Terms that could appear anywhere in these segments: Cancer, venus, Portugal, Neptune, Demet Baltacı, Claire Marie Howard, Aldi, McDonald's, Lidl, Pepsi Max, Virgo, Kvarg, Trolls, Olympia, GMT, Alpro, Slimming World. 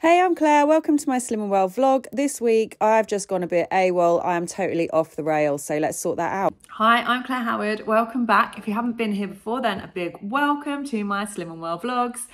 Hey, I'm Claire. Welcome to my Slimming World vlog. This week, I've just gone a bit AWOL. I am totally off the rails, so let's sort that out. Hi, I'm Claire Howard. Welcome back. If you haven't been here before, then a big welcome to my Slimming World vlogs.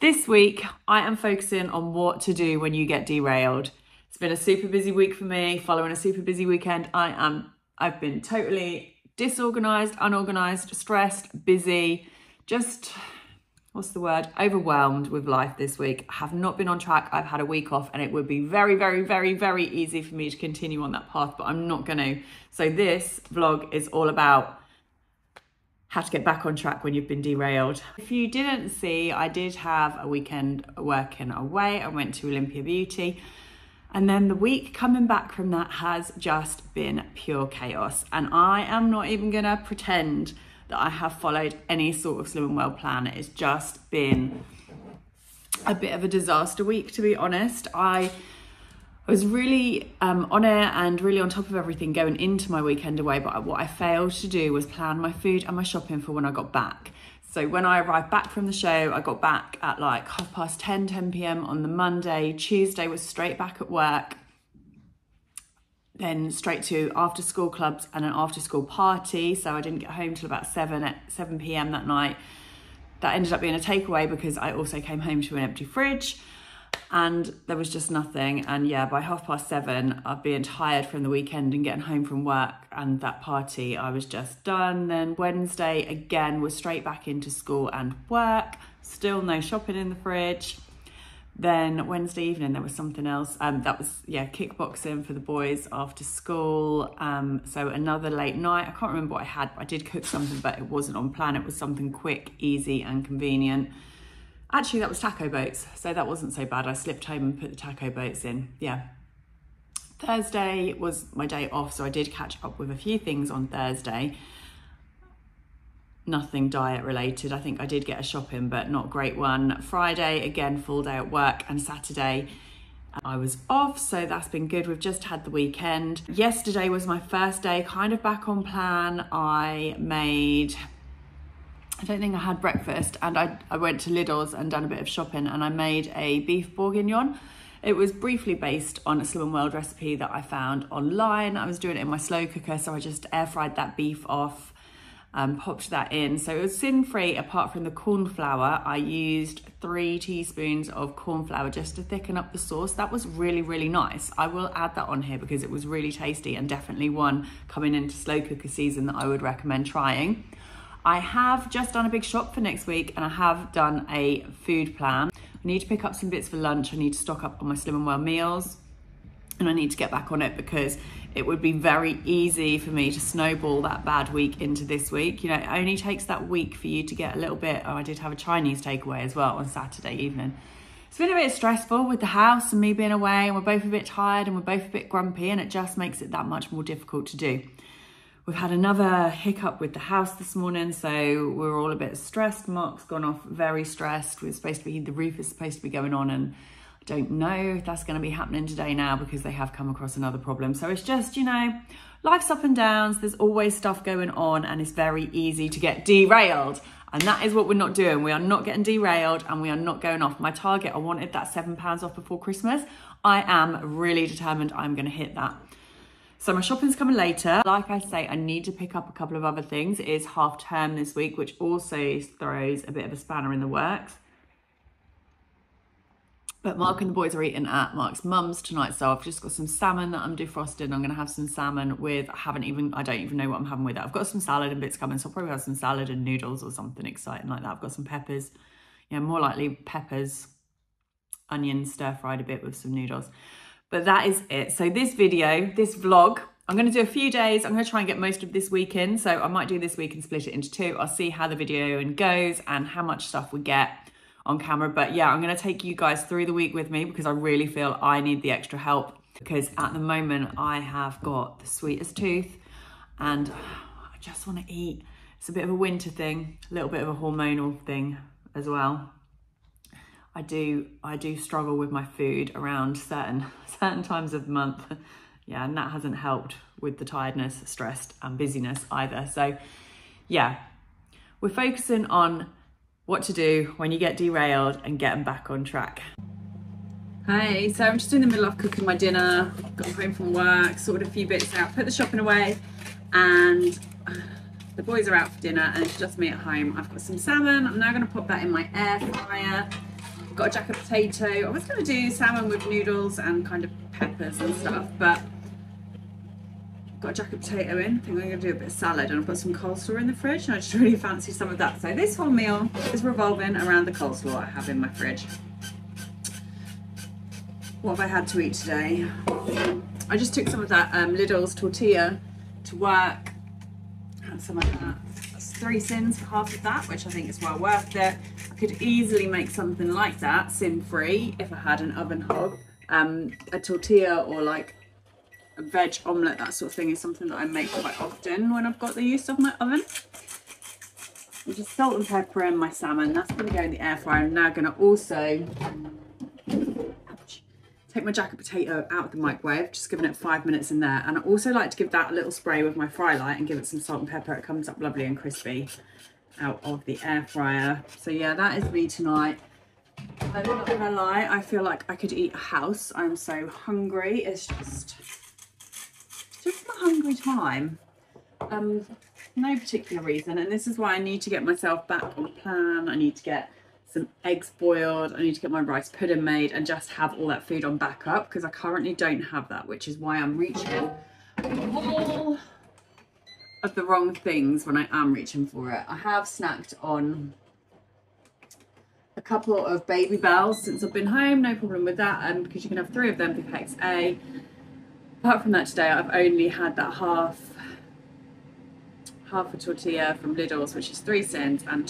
This week, I am focusing on what to do when you get derailed. It's been a super busy week for me, following a super busy weekend. I've been totally disorganised, unorganised, stressed, busy, just... what's the word? Overwhelmed with life this week. I have not been on track. I've had a week off and it would be very, very, very, very easy for me to continue on that path, but I'm not going to. So this vlog is all about how to get back on track when you've been derailed. If you didn't see, I did have a weekend working away. I went to Olympia Beauty. And then the week coming back from that has just been pure chaos. And I am not even going to pretend that I have followed any sort of Slimming World plan. It's just been a bit of a disaster week, to be honest. I was really on it and really on top of everything going into my weekend away, but what I failed to do was plan my food and my shopping for when I got back. So when I arrived back from the show, I got back at like 10 p.m. on the Monday. Tuesday was straight back at work, then straight to after school clubs and an after school party. So I didn't get home till about 7 p.m. that night. That ended up being a takeaway because I also came home to an empty fridge and there was just nothing. And yeah, by 7:30, I'd been tired from the weekend and getting home from work and that party, I was just done. Then Wednesday again was straight back into school and work. Still no shopping in the fridge. Then Wednesday evening, there was something else. That was, yeah, kickboxing for the boys after school. So another late night. I can't remember what I had, but I did cook something, but it wasn't on plan. It was something quick, easy and convenient. Actually, that was taco boats. So that wasn't so bad. I slipped home and put the taco boats in. Yeah. Thursday was my day off. So I did catch up with a few things on Thursday. Nothing diet related. I think I did get a shop in, but not a great one. Friday, again, full day at work, and Saturday I was off, so that's been good. We've just had the weekend. Yesterday was my first day kind of back on plan. I don't think I had breakfast, and I went to Lidl's and done a bit of shopping, and I made a beef bourguignon. It was briefly based on a Slimming World recipe that I found online. I was doing it in my slow cooker, so I just air fried that beef off. Popped that in. So it was sin free apart from the corn flour. I used 3 teaspoons of corn flour just to thicken up the sauce. That was really, really nice. I will add that on here because it was really tasty and definitely one coming into slow cooker season that I would recommend trying. I have just done a big shop for next week and I have done a food plan. I need to pick up some bits for lunch. I need to stock up on my Slimming World meals. And I need to get back on it because it would be very easy for me to snowball that bad week into this week. You know, it only takes that week for you to get a little bit. Oh, I did have a Chinese takeaway as well on Saturday evening. It's been a bit stressful with the house and me being away, and we're both a bit tired and we're both a bit grumpy, and it just makes it that much more difficult to do. We've had another hiccup with the house this morning, so we're all a bit stressed. Mark's gone off very stressed. We're supposed to be, the roof is supposed to be going on, and don't know if that's going to be happening today now because they have come across another problem. So it's just, you know, life's up and downs. There's always stuff going on and it's very easy to get derailed. And that is what we're not doing. We are not getting derailed and we are not going off. My target, I wanted that £7 off before Christmas. I am really determined I'm going to hit that. So my shopping's coming later. Like I say, I need to pick up a couple of other things. It is half term this week, which also throws a bit of a spanner in the works. But Mark and the boys are eating at Mark's mum's tonight, so I've just got some salmon that I'm defrosting. I'm going to have some salmon with, I don't even know what I'm having with it. I've got some salad and bits coming, so I'll probably have some salad and noodles or something exciting like that. I've got some peppers, yeah, more likely peppers, onions, stir-fried a bit with some noodles. But that is it. So this video, this vlog, I'm going to do a few days. I'm going to try and get most of this week in, so I might do this week and split it into two. I'll see how the video goes and how much stuff we get on camera. But yeah, I'm going to take you guys through the week with me because I really feel I need the extra help, because at the moment I have got the sweetest tooth and I just want to eat. It's a bit of a winter thing, a little bit of a hormonal thing as well. I do struggle with my food around certain times of the month. Yeah, and that hasn't helped with the tiredness, stress and busyness either. So yeah, we're focusing on what to do when you get derailed and getting back on track. Hey, so I'm just in the middle of cooking my dinner, got home from work, sorted a few bits out, put the shopping away, and the boys are out for dinner and it's just me at home. I've got some salmon, I'm now going to pop that in my air fryer. I've got a jacket potato. I was going to do salmon with noodles and kind of peppers and stuff, but I've got a jacket potato in. I think I'm going to do a bit of salad, and I've got some coleslaw in the fridge and I just really fancy some of that. So this whole meal is revolving around the coleslaw I have in my fridge. What have I had to eat today? I just took some of that Lidl's tortilla to work. Had some of that. That's 3 sins for half of that, which I think is well worth it. I could easily make something like that, sin-free, if I had an oven hob. A tortilla or like a veg omelette, that sort of thing, is something that I make quite often when I've got the use of my oven. I'm just salt and pepper in my salmon. That's going to go in the air fryer. I'm now going to also take my jacket potato out of the microwave, just giving it 5 minutes in there. And I also like to give that a little spray with my fry light and give it some salt and pepper. It comes up lovely and crispy out of the air fryer. So yeah, that is me tonight. I'm not gonna lie, I feel like I could eat a house. I'm so hungry. It's just my hungry time. No particular reason. And this is why I need to get myself back on plan. I need to get some eggs boiled, I need to get my rice pudding made and just have all that food on backup because I currently don't have that, which is why I'm reaching all of the wrong things when I am reaching for it. I have snacked on a couple of Baby Bells since I've been home, no problem with that, because you can have 3 of them for Pex A. Apart from that today, I've only had that half a tortilla from Lidl's, which is 3 sins, and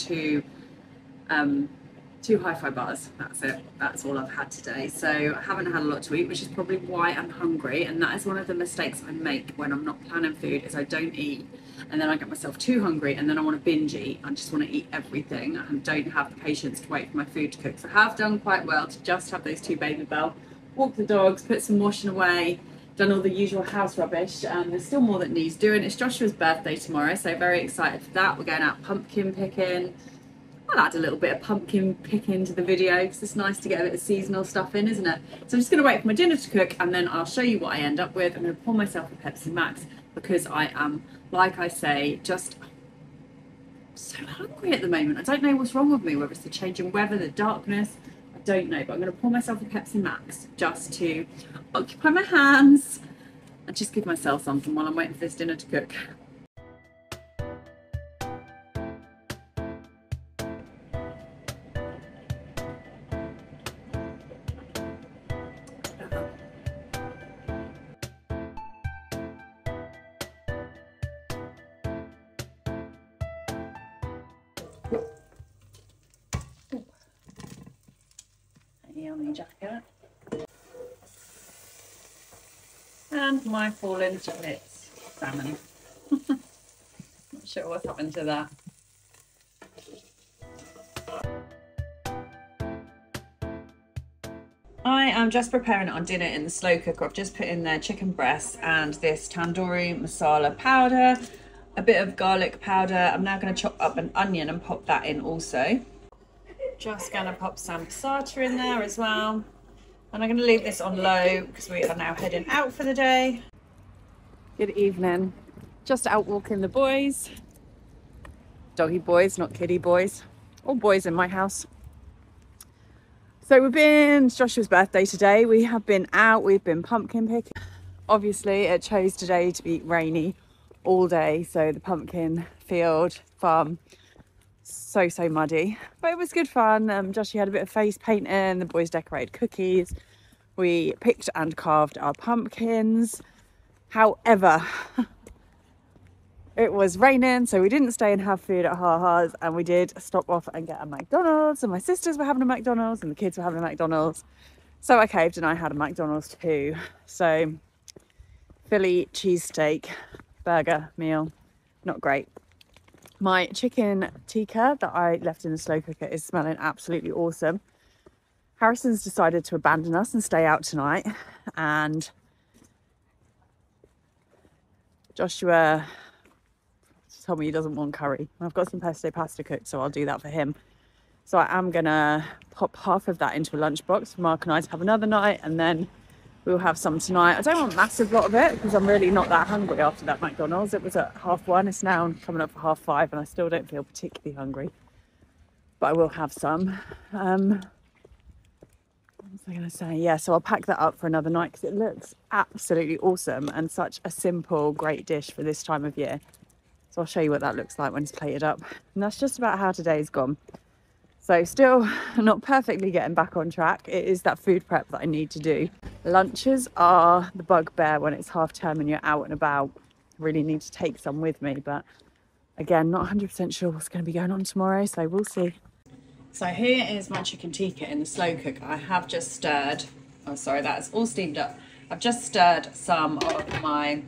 2 hi-fi bars. That's it. That's all I've had today. So I haven't had a lot to eat, which is probably why I'm hungry. And that is one of the mistakes I make when I'm not planning food, is I don't eat and then I get myself too hungry and then I want to binge eat. I just want to eat everything and don't have the patience to wait for my food to cook. So I have done quite well to just have those 2 Baby Bell, walk the dogs, put some washing away, done all the usual house rubbish, and there's still more that needs doing. It's Joshua's birthday tomorrow, so very excited for that. We're going out pumpkin picking. I'll add a little bit of pumpkin picking to the video because it's nice to get a bit of seasonal stuff in, isn't it? So I'm just going to wait for my dinner to cook and then I'll show you what I end up with. I'm going to pour myself a Pepsi Max because I am, like I say, just so hungry at the moment. I don't know what's wrong with me, whether it's the changing weather, the darkness, I don't know. But I'm going to pour myself a Pepsi Max just to occupy my hands and just give myself something while I'm waiting for this dinner to cook. Yummy jacket. And my fallen chiplets salmon. Not sure what's happened to that. I am just preparing our dinner in the slow cooker. I've just put in there chicken breasts and this tandoori masala powder, a bit of garlic powder. I'm now going to chop up an onion and pop that in also. Just gonna pop some passata in there as well. And I'm gonna leave this on low because we are now heading out for the day. Good evening. Just out walking the boys. Doggy boys, not kiddie boys. All boys in my house. So we've been, it's Joshua's birthday today. We have been out, we've been pumpkin picking. Obviously it chose today to be rainy all day. So the pumpkin field, farm, so muddy, but it was good fun. Joshy had a bit of face painting, the boys decorated cookies, we picked and carved our pumpkins. However, it was raining, so we didn't stay and have food at Ha-Ha's, and we did stop off and get a McDonald's, and my sisters were having a McDonald's and the kids were having a McDonald's, so I caved and I had a McDonald's too. So Philly cheesesteak burger meal, not great. My chicken tikka that I left in the slow cooker is smelling absolutely awesome. Harrison's decided to abandon us and stay out tonight. And Joshua told me he doesn't want curry. I've got some pesto pasta cooked, so I'll do that for him. So I am gonna pop half of that into a lunchbox. Mark and I to have another night, and then we'll have some tonight. I don't want a massive lot of it because I'm really not that hungry after that McDonald's. It was at 1:30. It's now coming up for 5:30 and I still don't feel particularly hungry. But I will have some. What was I going to say? Yeah, so I'll pack that up for another night because it looks absolutely awesome and such a simple, great dish for this time of year. So I'll show you what that looks like when it's plated up. And that's just about how today's gone. So still not perfectly getting back on track. It is that food prep that I need to do. Lunches are the bugbear when it's half term and you're out and about. I really need to take some with me, but again, not 100% sure what's going to be going on tomorrow, so we'll see. So here is my chicken tikka in the slow cooker. I have just stirred, oh sorry, that's all steamed up. I've just stirred some of my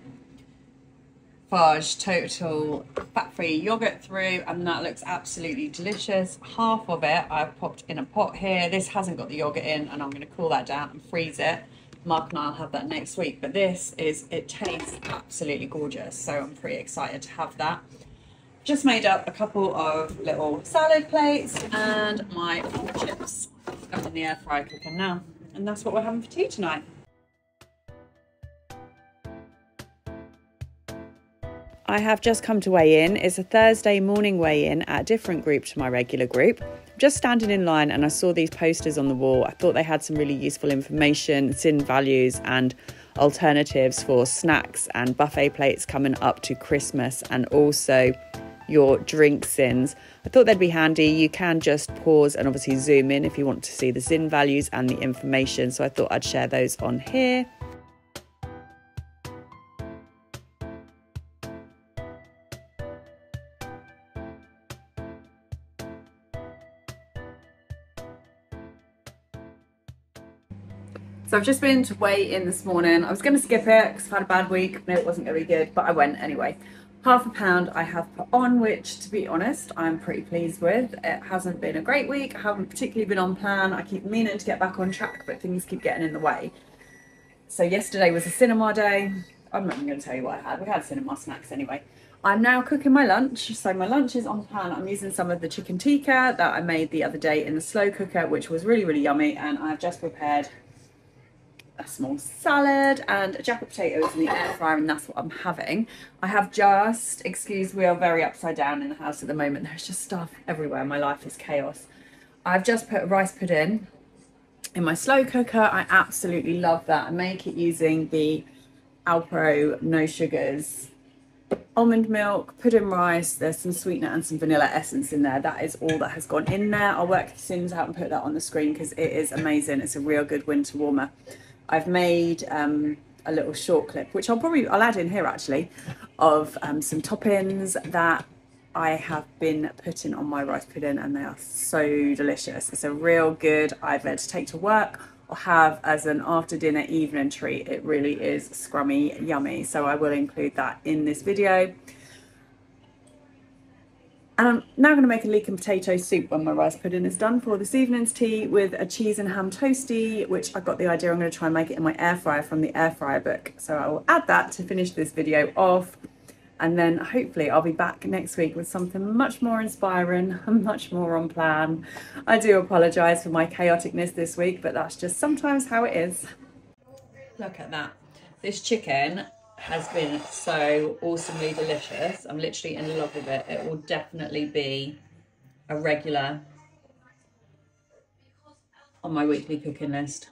Farge Total fat-free yogurt through, and that looks absolutely delicious. Half of it I've popped in a pot here. This hasn't got the yogurt in, and I'm going to cool that down and freeze it. Mark and I'll have that next week, but this is, it tastes absolutely gorgeous, so I'm pretty excited to have that. Just made up a couple of little salad plates and my chips up in the air fryer cooker now. And that's what we're having for tea tonight. I have just come to weigh in. It's a Thursday morning weigh in at a different group to my regular group. Just standing in line and I saw these posters on the wall. I thought they had some really useful information, sin values and alternatives for snacks and buffet plates coming up to Christmas, and also your drink sins. I thought they'd be handy. You can just pause and obviously zoom in if you want to see the sin values and the information. So I thought I'd share those on here. So I've just been to weigh in this morning. I was going to skip it because I've had a bad week and it wasn't going to be good, but I went anyway. Half a pound I have put on, which to be honest, I'm pretty pleased with. It hasn't been a great week. I haven't particularly been on plan. I keep meaning to get back on track, but things keep getting in the way. So yesterday was a cinema day. I'm not even going to tell you what I had. We had cinema snacks anyway. I'm now cooking my lunch. So my lunch is on pan. I'm using some of the chicken tikka that I made the other day in the slow cooker, which was really, really yummy. And I've just prepared a small salad and a jacket potatoes in the air fryer, and that's what I'm having. I have just, excuse, we are very upside down in the house at the moment. There's just stuff everywhere. My life is chaos. I've just put a rice pudding in my slow cooker. I absolutely love that. I make it using the Alpro no sugars almond milk, pudding rice. There's some sweetener and some vanilla essence in there. That is all that has gone in there. I'll work the sins out and put that on the screen because it is amazing. It's a real good winter warmer. I've made a little short clip, which I'll add in here actually, of some toppings that I have been putting on my rice pudding, and they are so delicious. It's a real good either to take to work or have as an after dinner evening treat. It really is scrummy yummy. So I will include that in this video. And I'm now going to make a leek and potato soup when my rice pudding is done for this evening's tea, with a cheese and ham toasty, which I got the idea I'm going to try and make it in my air fryer from the air fryer book. So I will add that to finish this video off, and then hopefully I'll be back next week with something much more inspiring and much more on plan. I do apologise for my chaoticness this week, but that's just sometimes how it is. Look at that. This chicken has been so awesomely delicious. I'm literally in love with it. It will definitely be a regular on my weekly cooking list.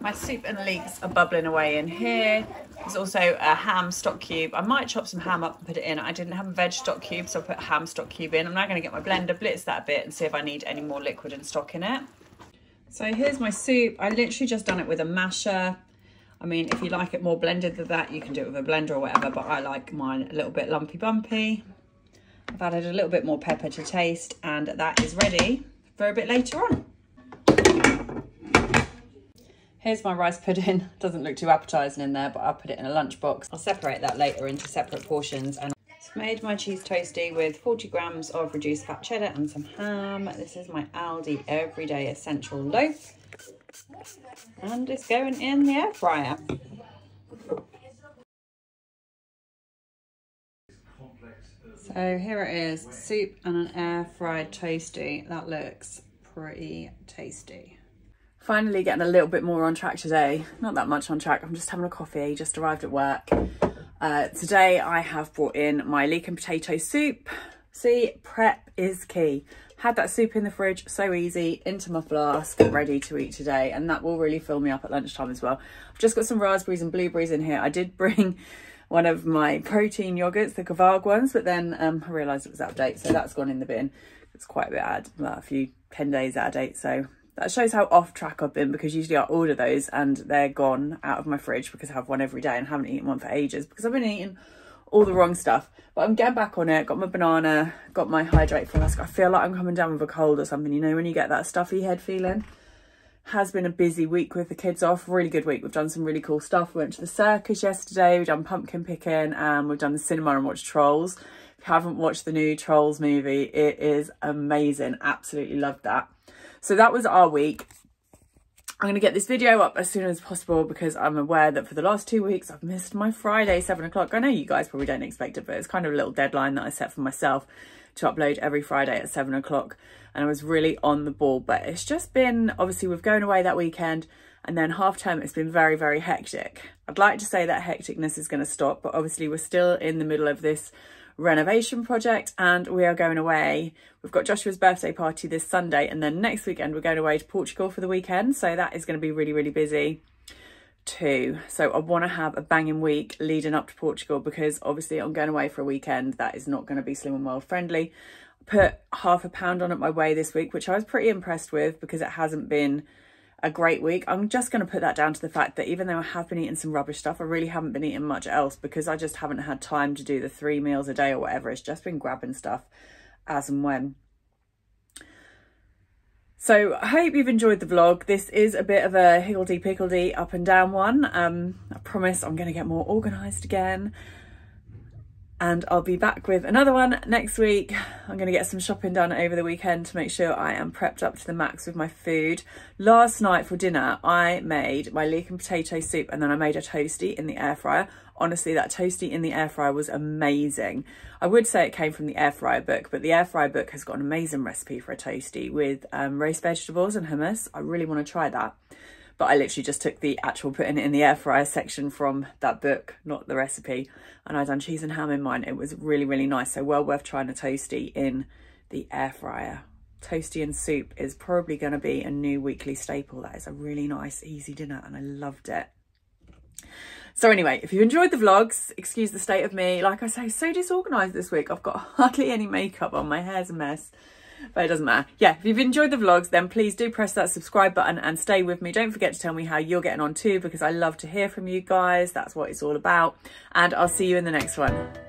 My soup and leeks are bubbling away in here. There's also a ham stock cube. I might chop some ham up and put it in. I didn't have a veg stock cube, so I put ham stock cube in. I'm now gonna get my blender, blitz that a bit and see if I need any more liquid and stock in it. So here's my soup. I literally just done it with a masher. I mean, if you like it more blended than that, you can do it with a blender or whatever, but I like mine a little bit lumpy bumpy. I've added a little bit more pepper to taste, and that is ready for a bit later on. Here's my rice pudding. Doesn't look too appetizing in there, but I'll put it in a lunchbox. I'll separate that later into separate portions. And I've made my cheese toasty with 40 grams of reduced fat cheddar and some ham. This is my Aldi Everyday Essential Loaf. And it's going in the air fryer. So So here it is, soup and an air fried toasty. That looks pretty tasty. Finally getting a little bit more on track today. Not that much on track, I'm just having a coffee, just arrived at work. Today I have brought in my leek and potato soup. See, prep is key. Had that soup in the fridge, so easy, into my flask, ready to eat today. And that will really fill me up at lunchtime as well. I've just got some raspberries and blueberries in here. I did bring one of my protein yogurts, the Kvarg ones, but then I realised it was out of date, so that's gone in the bin. It's quite a bit out, well, a few 10 days out of date, so that shows how off track I've been, because usually I order those and they're gone out of my fridge because I have one every day and haven't eaten one for ages because I've been eating all the wrong stuff. But I'm getting back on it. Got my banana, got my hydrate flask. I feel like I'm coming down with a cold or something. You know, when you get that stuffy head feeling. Has been a busy week with the kids off. Really good week. We've done some really cool stuff. We went to the circus yesterday. We've done pumpkin picking and we've done the cinema and watched Trolls. If you haven't watched the new Trolls movie, it is amazing. Absolutely loved that. So that was our week. I'm going to get this video up as soon as possible because I'm aware that for the last 2 weeks, I've missed my Friday, 7 o'clock. I know you guys probably don't expect it, but it's kind of a little deadline that I set for myself to upload every Friday at 7 o'clock. And I was really on the ball, but it's just been, obviously we've gone away that weekend and then half term, it's been very, very hectic. I'd like to say that hecticness is going to stop, but obviously we're still in the middle of this renovation project and we are going away. We've got Joshua's birthday party this Sunday and then next weekend we're going away to Portugal for the weekend, so that is going to be really, really busy too. So I want to have a banging week leading up to Portugal because obviously I'm going away for a weekend that is not going to be Slimming World friendly. I put half a pound on at my weigh this week, which I was pretty impressed with because it hasn't been a great week. I'm just going to put that down to the fact that even though I have been eating some rubbish stuff, I really haven't been eating much else because I just haven't had time to do the 3 meals a day or whatever. It's just been grabbing stuff as and when. So I hope you've enjoyed the vlog. This is a bit of a higgledy-piggledy up and down one. I promise I'm going to get more organised again. And I'll be back with another one next week. I'm going to get some shopping done over the weekend to make sure I am prepped up to the max with my food. Last night for dinner, I made my leek and potato soup and then I made a toasty in the air fryer. Honestly, that toasty in the air fryer was amazing. I would say it came from the air fryer book, but the air fryer book has got an amazing recipe for a toasty with roast vegetables and hummus. I really want to try that. But I literally just took the actual putting it in the air fryer section from that book, not the recipe. And I done cheese and ham in mine. It was really, really nice. So well worth trying a toasty in the air fryer. Toasty and soup is probably going to be a new weekly staple. That is a really nice, easy dinner and I loved it. So anyway, if you enjoyed the vlogs, excuse the state of me. Like I say, so disorganised this week. I've got hardly any makeup on. My hair's a mess. But it doesn't matter. Yeah, if you've enjoyed the vlogs, then please do press that subscribe button and stay with me. Don't forget to tell me how you're getting on too, because I love to hear from you guys. That's what it's all about. And I'll see you in the next one.